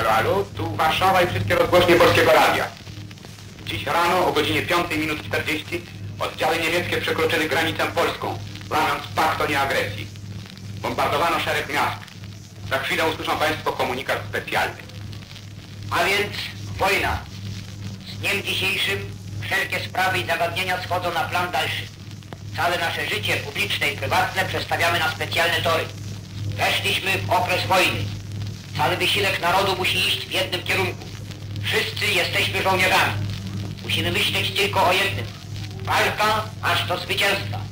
Halo, halo, tu Warszawa i wszystkie rozgłośnie Polskiego Radia. Dziś rano o godzinie 5:40 oddziały niemieckie przekroczyły granicę polską, łamiąc pakt o nieagresji. Bombardowano szereg miast. Za chwilę usłyszą Państwo komunikat specjalny. A więc wojna. Z dniem dzisiejszym wszelkie sprawy i zagadnienia schodzą na plan dalszy. Całe nasze życie publiczne i prywatne przestawiamy na specjalne tory. Weszliśmy w okres wojny. Cały wysiłek narodu musi iść w jednym kierunku. Wszyscy jesteśmy żołnierzami. Musimy myśleć tylko o jednym. Walka aż do zwycięstwa.